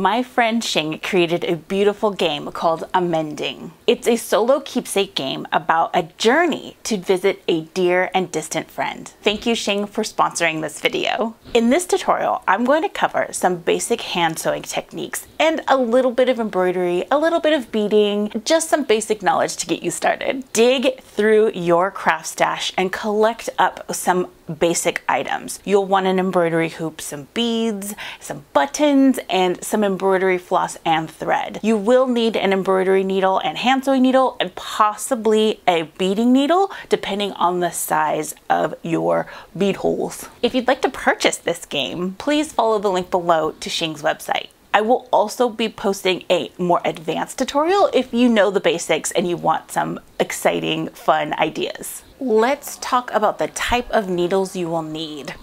my friend Shing created a beautiful game called Amending. It's a solo keepsake game about a journey to visit a dear and distant friend. Thank you, Shing, for sponsoring this video. In this tutorial, I'm going to cover some basic hand sewing techniques and a little bit of embroidery, a little bit of beading, just some basic knowledge to get you started. Dig through your craft stash and collect up some basic items. You'll want an embroidery hoop, some beads, some buttons, and some embroidery floss and thread. You will need an embroidery needle and hand sewing needle and possibly a beading needle depending on the size of your bead holes. If you'd like to purchase this game, please follow the link below to Shing's website. I will also be posting a more advanced tutorial if you know the basics and you want some exciting, fun ideas. Let's talk about the type of needles you will need.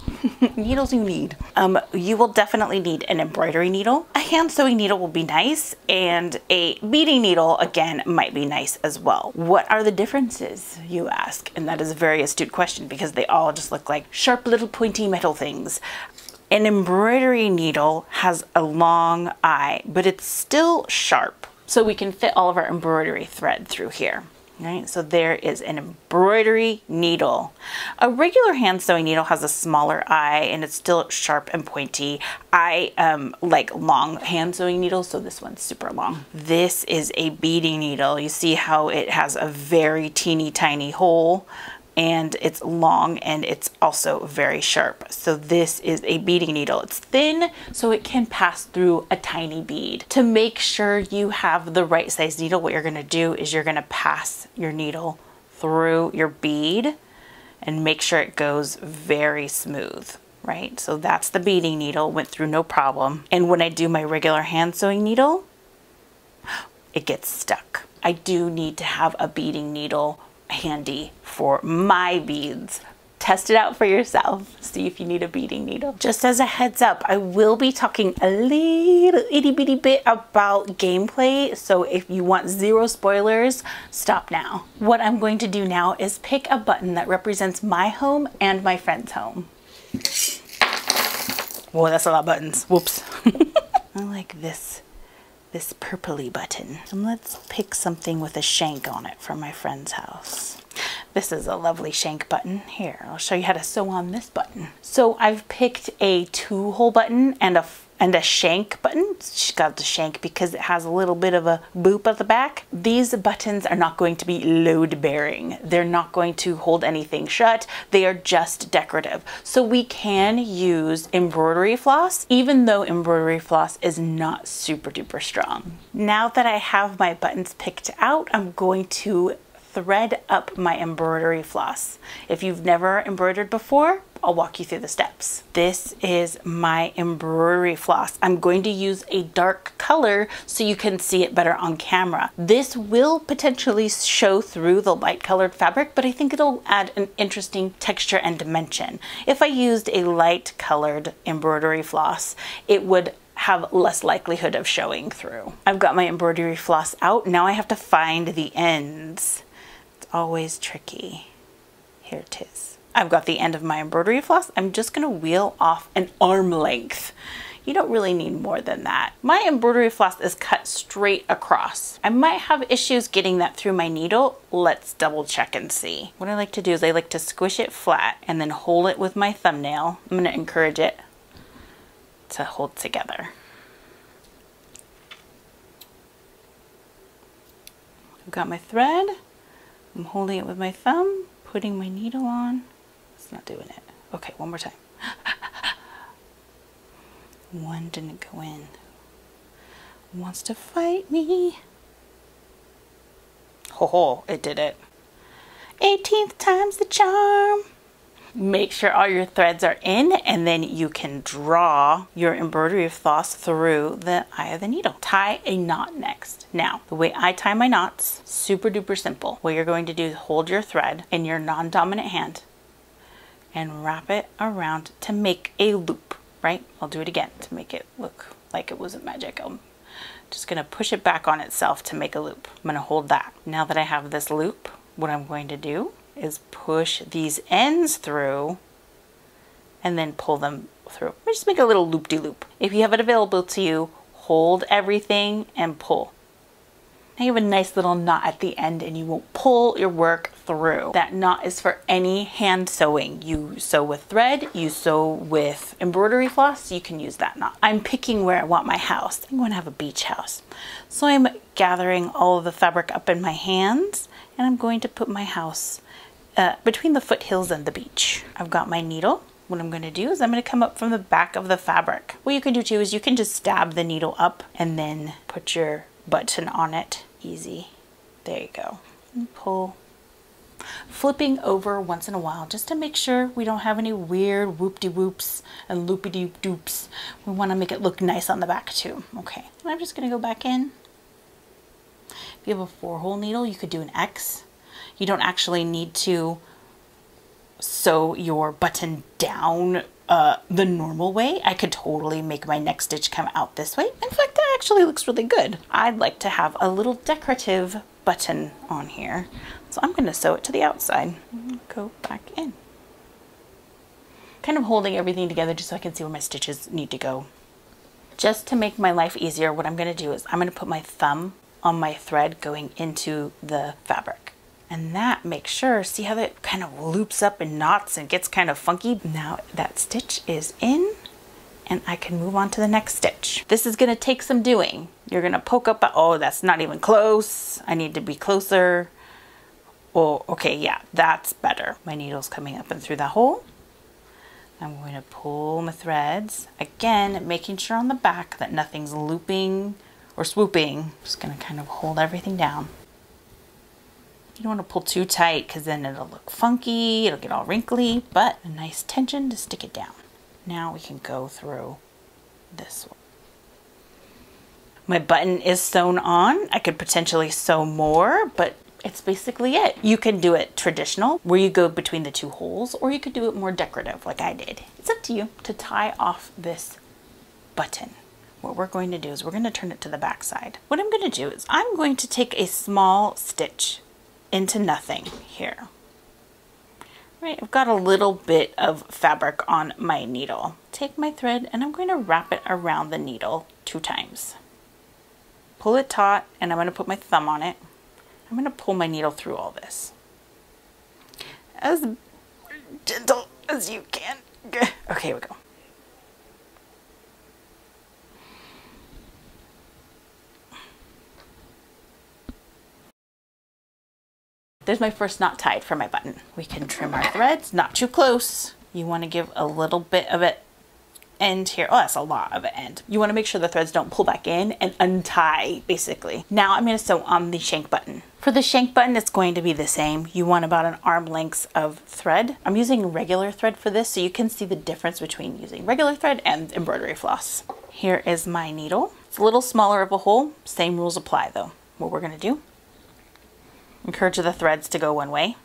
You will definitely need an embroidery needle. A hand sewing needle will be nice, and a beading needle, again, might be nice as well. What are the differences, you ask? And that is a very astute question because they all just look like sharp little pointy metal things. An embroidery needle has a long eye, but it's still sharp, so we can fit all of our embroidery thread through here. Right, so there is an embroidery needle. A regular hand sewing needle has a smaller eye and it's still sharp and pointy. I like long hand sewing needles, so this one's super long. This is a beading needle. You see how it has a very teeny tiny hole, and it's long and it's also very sharp. So this is a beading needle. It's thin, so it can pass through a tiny bead. To make sure you have the right size needle, what you're gonna do is you're gonna pass your needle through your bead and make sure it goes very smooth, right? So that's the beading needle, went through no problem. And when I do my regular hand sewing needle, it gets stuck. I do need to have a beading needle handy for my beads. Test it out for yourself. See if you need a beading needle. Just as a heads up, I will be talking a little itty bitty bit about gameplay, so if you want zero spoilers, stop now. What I'm going to do now is pick a button that represents my home and my friend's home. Whoa, that's a lot of buttons. Whoops. I like this purpley button. And let's pick something with a shank on it from my friend's house. This is a lovely shank button. Here, I'll show you how to sew on this button. So I've picked a 2-hole button and a shank button. She's got the shank because it has a little bit of a boop at the back. These buttons are not going to be load bearing. They're not going to hold anything shut. They are just decorative. So we can use embroidery floss, even though embroidery floss is not super duper strong. Now that I have my buttons picked out, I'm going to thread up my embroidery floss. If you've never embroidered before, I'll walk you through the steps. This is my embroidery floss. I'm going to use a dark color so you can see it better on camera. This will potentially show through the light colored fabric, but I think it'll add an interesting texture and dimension. If I used a light colored embroidery floss, it would have less likelihood of showing through. I've got my embroidery floss out. Now I have to find the ends. Always tricky. Here it is. I've got the end of my embroidery floss. I'm just gonna wheel off an arm length. You don't really need more than that. My embroidery floss is cut straight across. I might have issues getting that through my needle. Let's double check and see. What I like to do is I like to squish it flat and then hold it with my thumbnail. I'm gonna encourage it to hold together. I've got my thread. I'm holding it with my thumb, putting my needle on. It's not doing it. Okay, one more time. One didn't go in. Wants to fight me. Ho ho, it did it. 18th time's the charm. Make sure all your threads are in, and then you can draw your embroidery floss through the eye of the needle. Tie a knot next. Now, the way I tie my knots, super duper simple. What you're going to do is hold your thread in your non-dominant hand and wrap it around to make a loop, right? I'll do it again to make it look like it wasn't magic. I'm just gonna push it back on itself to make a loop. I'm gonna hold that. Now that I have this loop, what I'm going to do is push these ends through and then pull them through. Just make a little loop-de-loop. If you have it available to you, hold everything and pull. Now you have a nice little knot at the end and you won't pull your work through. That knot is for any hand sewing. You sew with thread, you sew with embroidery floss, you can use that knot. I'm picking where I want my house. I'm going to have a beach house. So I'm gathering all of the fabric up in my hands and I'm going to put my house between the foothills and the beach. I've got my needle. What I'm going to do is I'm going to come up from the back of the fabric. What you can do too is you can just stab the needle up and then put your button on it. Easy. There you go. And pull. Flipping over once in a while just to make sure we don't have any weird whoop-de-whoops and loopy-de-doops. We want to make it look nice on the back too. Okay. And I'm just going to go back in. If you have a 4-hole needle, you could do an X. You don't actually need to sew your button down the normal way. I could totally make my next stitch come out this way. In fact, that actually looks really good. I'd like to have a little decorative button on here. So I'm going to sew it to the outside. Go back in. Kind of holding everything together just so I can see where my stitches need to go. Just to make my life easier, what I'm going to do is I'm going to put my thumb on my thread going into the fabric. And that makes sure, see how that kind of loops up and knots and gets kind of funky? Now that stitch is in and I can move on to the next stitch. This is gonna take some doing. You're gonna poke up, oh, that's not even close. I need to be closer. Oh, okay, yeah, that's better. My needle's coming up and through that hole. I'm going to pull my threads. Again, making sure on the back that nothing's looping or swooping. I'm just gonna kind of hold everything down. You don't want to pull too tight because then it'll look funky, it'll get all wrinkly, but a nice tension to stick it down. Now we can go through this one. My button is sewn on. I could potentially sew more, but it's basically it. You can do it traditional where you go between the 2 holes, or you could do it more decorative like I did. It's up to you to tie off this button. What we're going to do is we're going to turn it to the back side. What I'm going to do is I'm going to take a small stitch into nothing here. Right, I've got a little bit of fabric on my needle. Take my thread and I'm going to wrap it around the needle 2 times. Pull it taut and I'm going to put my thumb on it. I'm going to pull my needle through all this. As gentle as you can. Okay, here we go. There's my first knot tied for my button. We can trim our threads, not too close. You want to give a little bit of an end here. Oh, that's a lot of an end. You want to make sure the threads don't pull back in and untie, basically. Now I'm going to sew on the shank button. For the shank button, it's going to be the same. You want about an arm length of thread. I'm using regular thread for this so you can see the difference between using regular thread and embroidery floss. Here is my needle. It's a little smaller of a hole. Same rules apply though. What we're going to do, encourage the threads to go one way.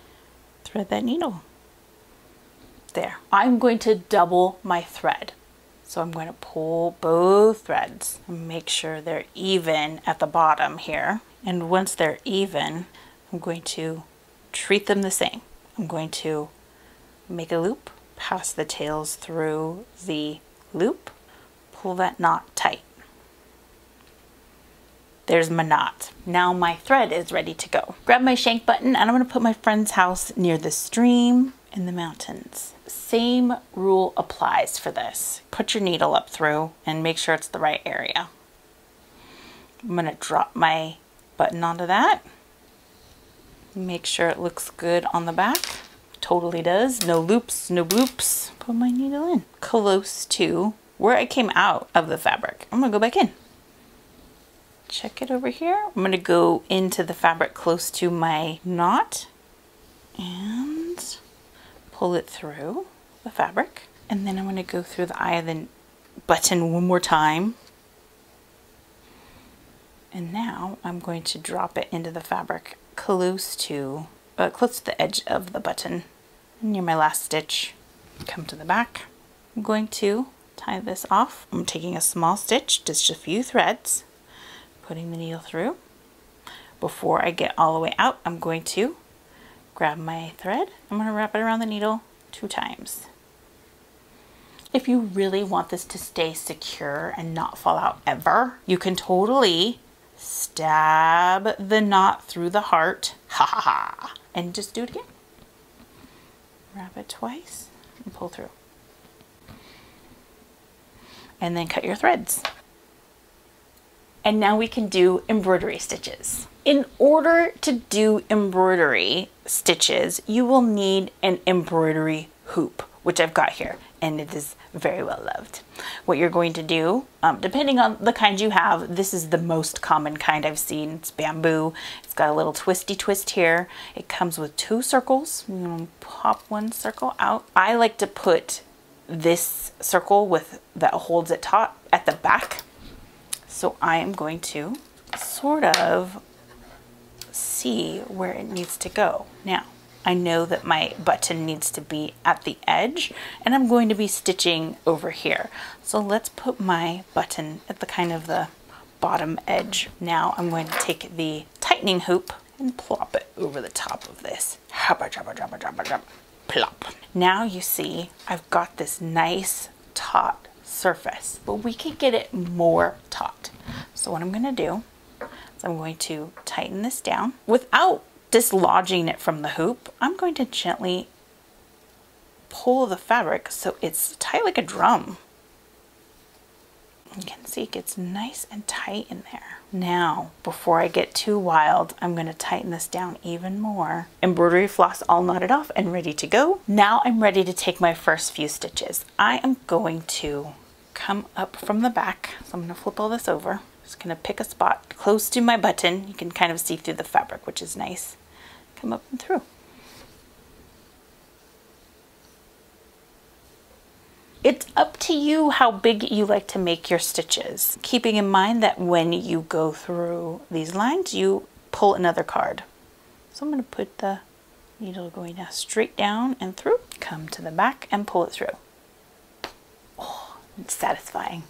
Thread that needle. There. I'm going to double my thread. So I'm going to pull both threads and make sure they're even at the bottom here. And once they're even, I'm going to treat them the same. I'm going to make a loop, pass the tails through the loop, pull that knot tight. There's my knot. Now my thread is ready to go. Grab my shank button and I'm going to put my friend's house near the stream in the mountains. Same rule applies for this. Put your needle up through and make sure it's the right area. I'm going to drop my button onto that. Make sure it looks good on the back. Totally does. No loops, no bloops. Put my needle in. Close to where I came out of the fabric. I'm going to go back in. Check it over here. I'm going to go into the fabric close to my knot and pull it through the fabric. And then I'm going to go through the eye of the button one more time. And now I'm going to drop it into the fabric close to the edge of the button. Near my last stitch, come to the back. I'm going to tie this off. I'm taking a small stitch, just a few threads. Putting the needle through. Before I get all the way out, I'm going to grab my thread. I'm going to wrap it around the needle 2 times. If you really want this to stay secure and not fall out ever, you can totally stab the knot through the heart, ha ha ha, and just do it again. Wrap it twice and pull through. And then cut your threads. And now we can do embroidery stitches. In order to do embroidery stitches, you will need an embroidery hoop, which I've got here, and it is very well loved. What you're going to do, depending on the kind you have, this is the most common kind I've seen. It's bamboo. It's got a little twisty twist here. It comes with two circles. I'm gonna pop one circle out. I like to put this circle with that holds it taut at the back. So I am going to sort of see where it needs to go. Now, I know that my button needs to be at the edge, and I'm going to be stitching over here. So let's put my button at the kind of the bottom edge. Now I'm going to take the tightening hoop and plop it over the top of this. Plop. Now you see I've got this nice taut surface, but we can get it more taut. So what I'm going to do is I'm going to tighten this down without dislodging it from the hoop. I'm going to gently pull the fabric so it's tight like a drum. You can see it gets nice and tight in there. Now, before I get too wild, I'm going to tighten this down even more. Embroidery floss all knotted off and ready to go. Now I'm ready to take my first few stitches. I am going to come up from the back. So I'm going to flip all this over. Just going to pick a spot close to my button. You can kind of see through the fabric, which is nice. Come up and through. It's up to you how big you like to make your stitches, keeping in mind that when you go through these lines, you pull another card. So I'm going to put the needle going down, straight down and through, come to the back and pull it through. Oh, it's satisfying.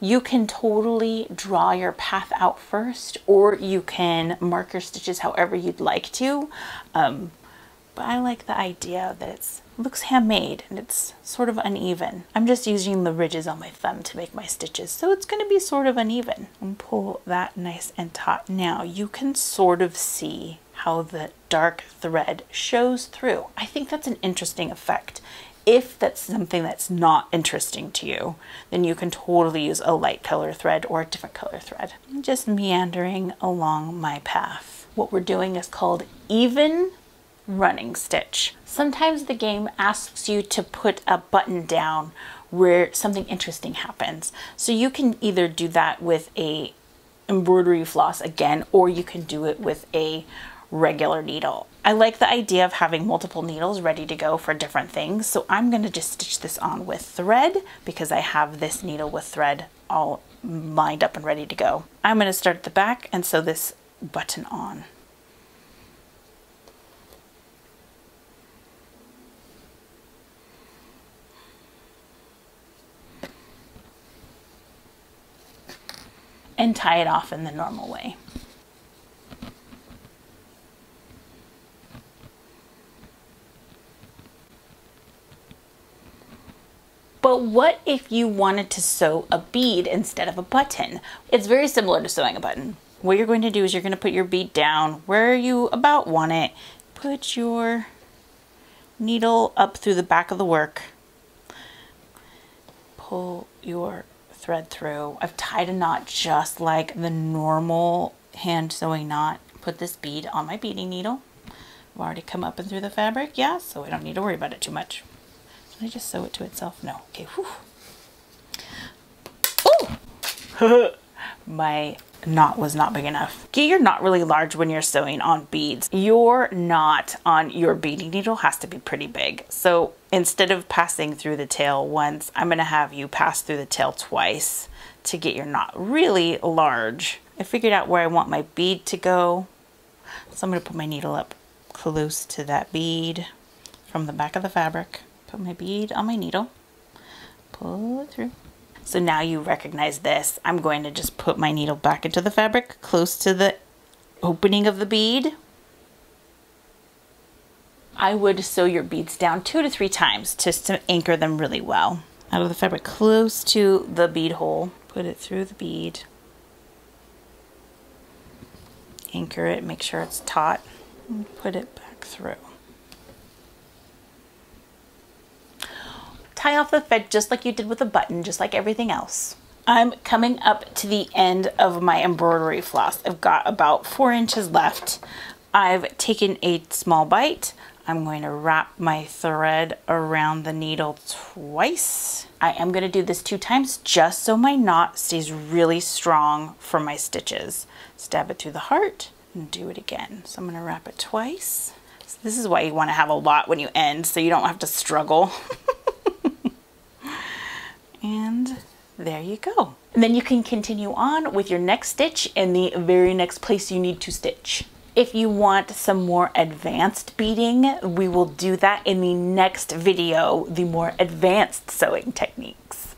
You can totally draw your path out first, or you can mark your stitches however you'd like to. But I like the idea that it looks handmade and it's sort of uneven. I'm just using the ridges on my thumb to make my stitches, so it's going to be sort of uneven. And pull that nice and taut. Now you can sort of see how the dark thread shows through. I think that's an interesting effect. If that's something that's not interesting to you, then you can totally use a light color thread or a different color thread. I'm just meandering along my path. What we're doing is called even running stitch. Sometimes the game asks you to put a button down where something interesting happens. So you can either do that with a embroidery floss again, or you can do it with a regular needle. I like the idea of having multiple needles ready to go for different things, so I'm going to just stitch this on with thread because I have this needle with thread all lined up and ready to go. I'm going to start at the back and sew this button on. And tie it off in the normal way. But what if you wanted to sew a bead instead of a button? It's very similar to sewing a button. What you're going to do is you're going to put your bead down where you about want it. Put your needle up through the back of the work. Pull your thread through. I've tied a knot just like the normal hand sewing knot. Put this bead on my beading needle. I've already come up and through the fabric, yeah, so I don't need to worry about it too much. Did I just sew it to itself? No. Okay. Ooh! My knot was not big enough. Get your knot really large when you're sewing on beads. Your knot on your beading needle has to be pretty big. So instead of passing through the tail once, I'm going to have you pass through the tail twice to get your knot really large. I figured out where I want my bead to go. So I'm going to put my needle up close to that bead from the back of the fabric. Put my bead on my needle, pull it through. So now you recognize this. I'm going to just put my needle back into the fabric close to the opening of the bead. I would sew your beads down 2 to 3 times just to anchor them really well. Out of the fabric close to the bead hole, put it through the bead, anchor it, make sure it's taut, and put it back through. Tie off the thread just like you did with a button, just like everything else. I'm coming up to the end of my embroidery floss. I've got about 4 inches left. I've taken a small bite. I'm going to wrap my thread around the needle twice. I am going to do this 2 times just so my knot stays really strong for my stitches. Stab it through the heart and do it again. So I'm going to wrap it twice. So this is why you want to have a lot when you end, so you don't have to struggle. And there you go. And then you can continue on with your next stitch in the very next place you need to stitch. If you want some more advanced beading, we will do that in the next video, the more advanced sewing techniques.